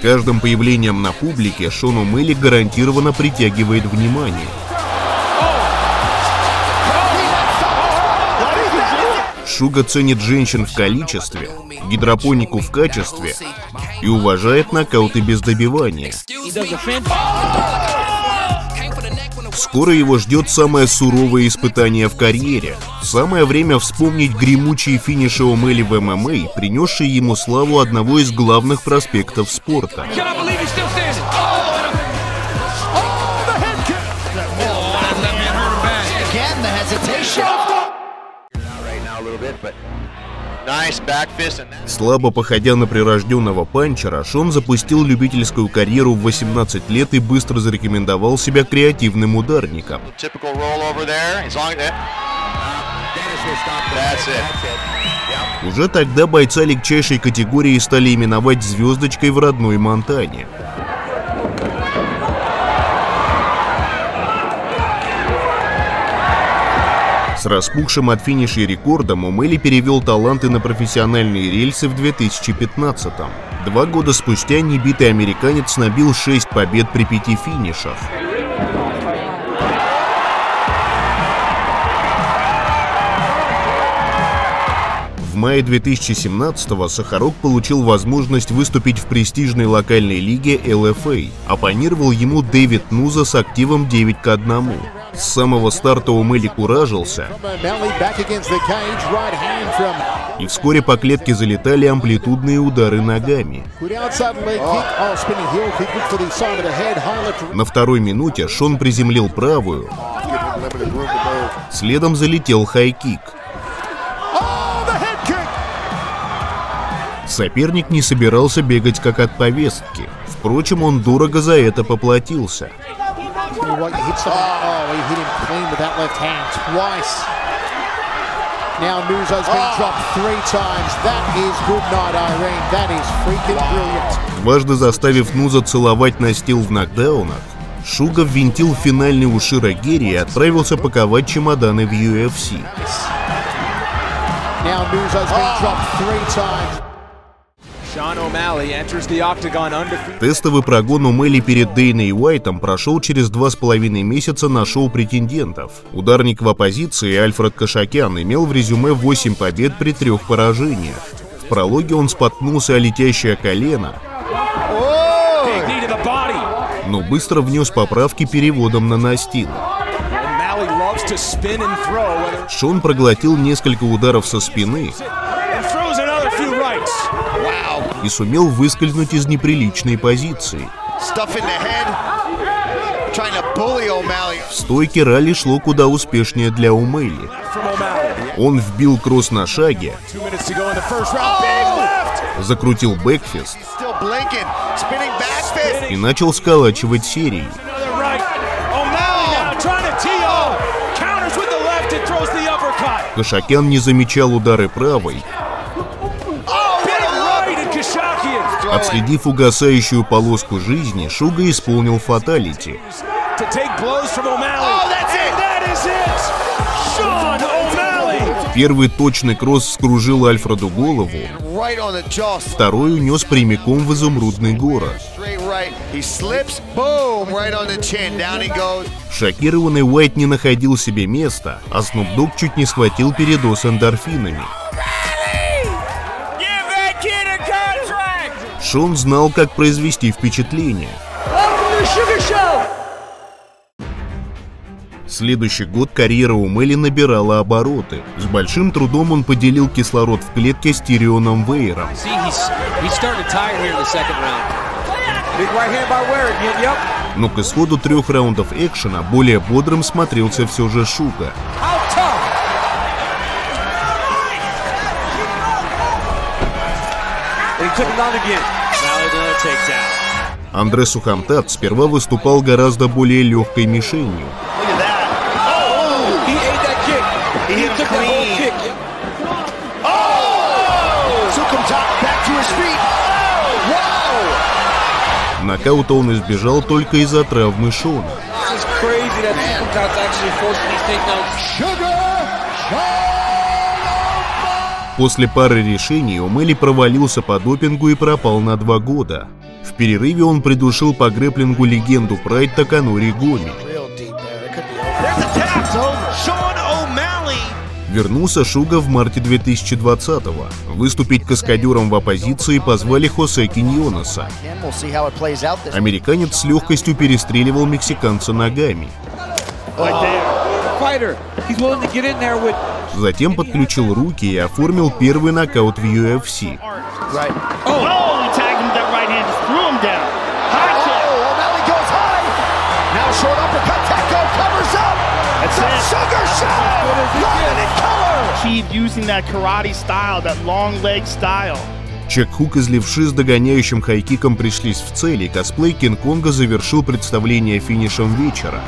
Каждым появлением на публике Шон О'Мэлли гарантированно притягивает внимание. Шуга ценит женщин в количестве, гидропонику в качестве и уважает нокауты без добивания. Скоро его ждет самое суровое испытание в карьере. Самое время вспомнить гремучие финиши О'Мэлли в ММА, принесшие ему славу одного из главных проспектов спорта. Слабо походя на прирожденного панчера, Шон запустил любительскую карьеру в 18 лет и быстро зарекомендовал себя креативным ударником. Уже тогда бойца легчайшей категории стали именовать звездочкой в родной Монтане. С распухшим от финишей рекордом О'Мэлли перевел таланты на профессиональные рельсы в 2015-м. 2 года спустя небитый американец набил 6 побед при 5 финишах. В мае 2017-го Сахарок получил возможность выступить в престижной локальной лиге LFA. Оппонировал ему Дэвид Нуза с активом 9:1. С самого старта О'Мэлли куражился, и вскоре по клетке залетали амплитудные удары ногами. На второй минуте Шон приземлил правую, следом залетел хай-кик. Соперник не собирался бегать как от повестки, впрочем, он дорого за это поплатился. Дважды заставив Нуза целовать настил в нокдаунах, Шуга ввинтил финальный ушира Герри и отправился паковать чемоданы в UFC. Тестовый прогон О'Мэлли перед Дейной Уайтом прошел через 2,5 месяца на шоу претендентов. Ударник в оппозиции Альфред Кашакян имел в резюме 8 побед при 3 поражениях. В прологе он споткнулся о летящее колено, но быстро внес поправки переводом на настил. Шон проглотил несколько ударов со спины и сумел выскользнуть из неприличной позиции. В стойке ралли шло куда успешнее для О'Мэлли. Он вбил кросс на шаге, закрутил бэкфист и начал сколачивать серии. Кашакян не замечал удары правой. Отследив угасающую полоску жизни, Шуга исполнил фаталити. Первый точный кросс вскружил Альфреду голову, второй унес прямиком в изумрудный город. Шокированный Уайт не находил себе места, а Снупдог чуть не схватил передоз эндорфинами. Шон знал, как произвести впечатление. Следующий год карьера О'Мэлли набирала обороты. С большим трудом он поделил кислород в клетке с Тирионом Вейром. Но к исходу 3 раундов экшена более бодрым смотрелся все же Шуга. Андре Сухантат сперва выступал гораздо более легкой мишенью. Нокаута он избежал только из-за травмы Шона. После пары решений О'Мэлли провалился по допингу и пропал на 2 года. В перерыве он придушил по грэплингу легенду Прайд Токанури Гоми. Вернулся Шуга в марте 2020-го. Выступить каскадером в оппозиции позвали Хосе Киньоноса. Американец с легкостью перестреливал мексиканца ногами. Затем подключил руки и оформил первый нокаут в UFC. Чек-хук из левши с догоняющим хайкиком пришлись в цель, и косплей Кинг-Конга завершил представление финишем вечера.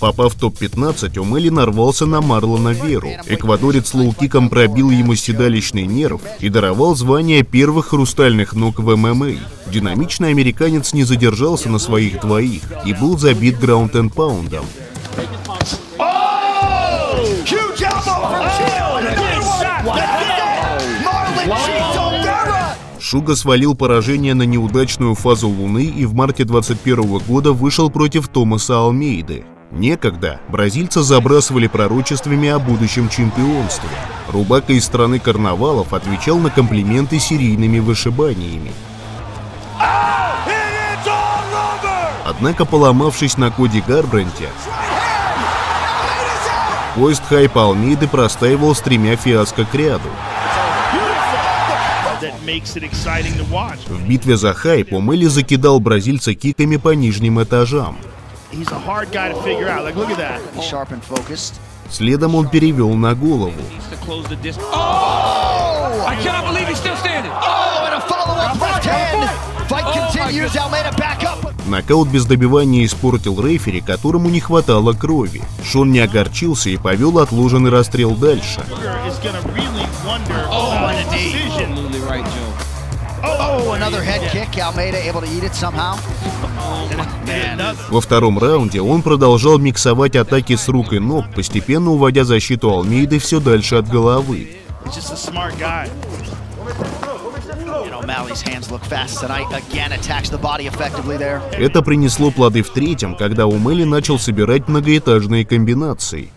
Попав в топ-15, О'Мэлли нарвался на Марлона Веру. Эквадорец лоу-киком пробил ему седалищный нерв и даровал звание первых хрустальных ног в ММА. Динамичный американец не задержался на своих двоих и был забит граунд-энд-паундом. Шуга свалил поражение на неудачную фазу Луны и в марте 2021 года вышел против Томаса Алмейды. Некогда бразильца забрасывали пророчествами о будущем чемпионстве. Рубака из страны карнавалов отвечал на комплименты серийными вышибаниями. Однако, поломавшись на Коди Гарбранте, поезд хайпа Алмейды простаивал с 3 фиаско к ряду. В битве за хайп О'Мэлли закидал бразильца киками по нижним этажам. Следом он перевел на голову. Нокаут без добивания испортил рефери, которому не хватало крови. Шон не огорчился и повел отложенный расстрел дальше. Во втором раунде он продолжал миксовать атаки с рук и ног, постепенно уводя защиту Алмейды все дальше от головы. Это принесло плоды в третьем, когда О'Мэлли начал собирать многоэтажные комбинации.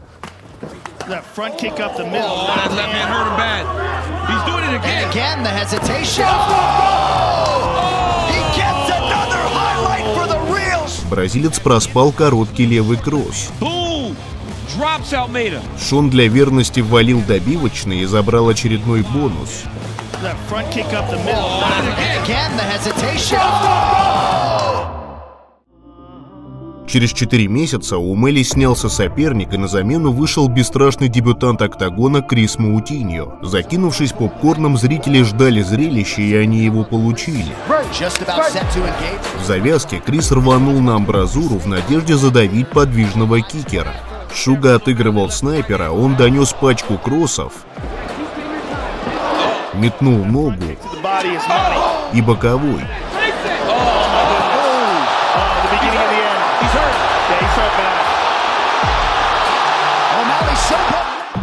Бразилец проспал короткий левый кросс. Шон для верности ввалил добивочный и забрал очередной бонус. Через 4 месяца О'Мэлли снялся соперник, и на замену вышел бесстрашный дебютант октагона Крис Мутиньо. Закинувшись попкорном, зрители ждали зрелища, и они его получили. В завязке Крис рванул на амбразуру в надежде задавить подвижного кикера. Шуга отыгрывал снайпера, он донес пачку кроссов, метнул ногу и боковой.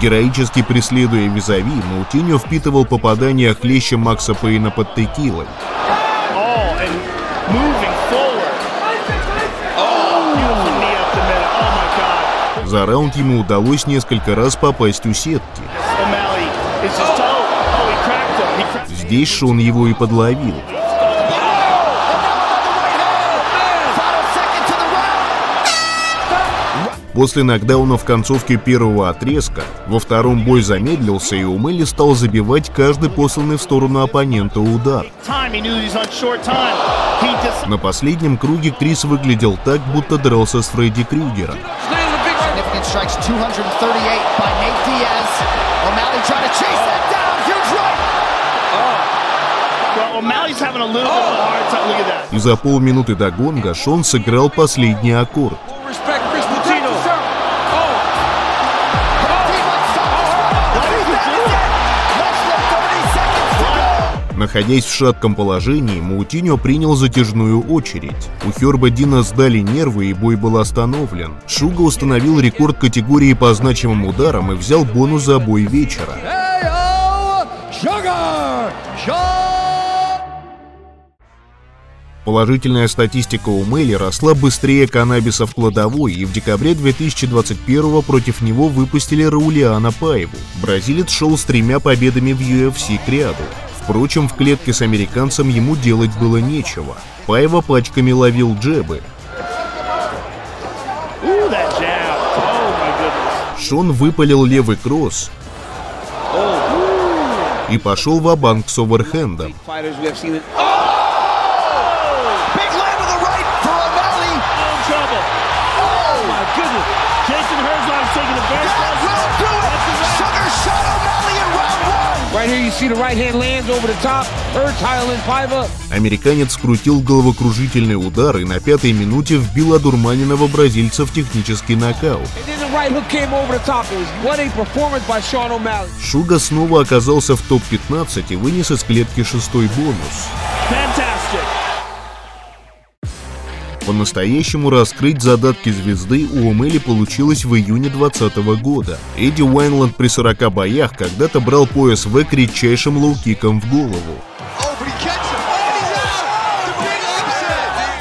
Героически преследуя визави, Мутиньо впитывал попадания хлеща Макса Пейна под текилой. За раунд ему удалось несколько раз попасть у сетки. Здесь Шон его и подловил. После нокдауна в концовке первого отрезка во втором бой замедлился, и О'Мэлли стал забивать каждый посланный в сторону оппонента удар. На последнем круге Крис выглядел так, будто дрался с Фредди Крюгером. И за полминуты до гонга Шон сыграл последний аккорд. Находясь в шатком положении, Мутиньо принял затяжную очередь. У Херба Дина сдали нервы, и бой был остановлен. Шуга установил рекорд категории по значимым ударам и взял бонус за бой вечера. Положительная статистика О'Мэлли росла быстрее каннабиса в кладовой, и в декабре 2021 против него выпустили Раулиана Паиву. Бразилец шел с 3 победами в UFC к ряду. Впрочем, в клетке с американцем ему делать было нечего. Паива пачками ловил джебы. Шон выпалил левый кросс и пошел ва-банк с оверхендом. Американец скрутил головокружительный удар и на 5-й минуте вбил одурманенного бразильца в технический нокаут. Шуга снова оказался в топ-15 и вынес из клетки 6-й бонус. По-настоящему раскрыть задатки звезды у О'Мэлли получилось в июне 2020 года. Эдди Уайнленд при 40 боях когда-то брал пояс В кричайшим лоу-киком в голову.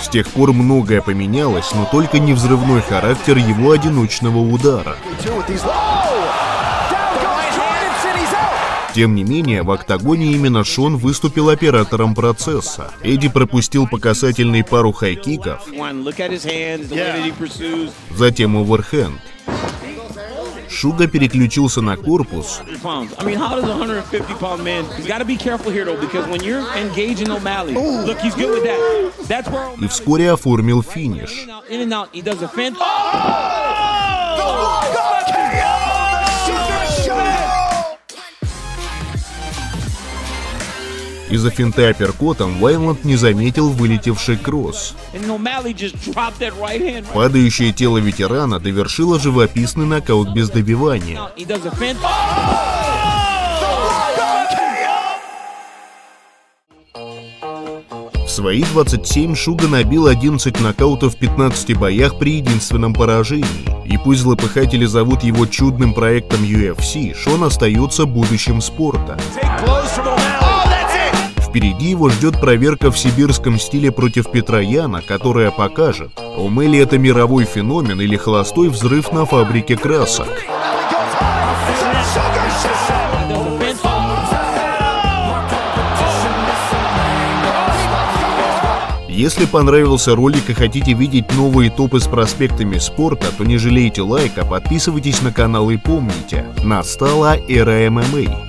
С тех пор многое поменялось, но только не взрывной характер его одиночного удара. Тем не менее, в октагоне именно Шон выступил оператором процесса. Эдди пропустил по касательной пару хайкиков, затем оверхенд. Шуга переключился на корпус и вскоре оформил финиш. Из-за финта апперкотом Уайнленд не заметил вылетевший кросс. Падающее тело ветерана довершило живописный нокаут без добивания. В свои 27 Шуга набил 11 нокаутов в 15 боях при единственном поражении. И пусть злопыхатели зовут его чудным проектом UFC, Шон остается будущим спорта. Впереди его ждет проверка в сибирском стиле против Петра Яна, которая покажет, О'Мэлли это мировой феномен или холостой взрыв на фабрике красок. Если понравился ролик и хотите видеть новые топы с проспектами спорта, то не жалейте лайка, подписывайтесь на канал и помните, настала эра ММА.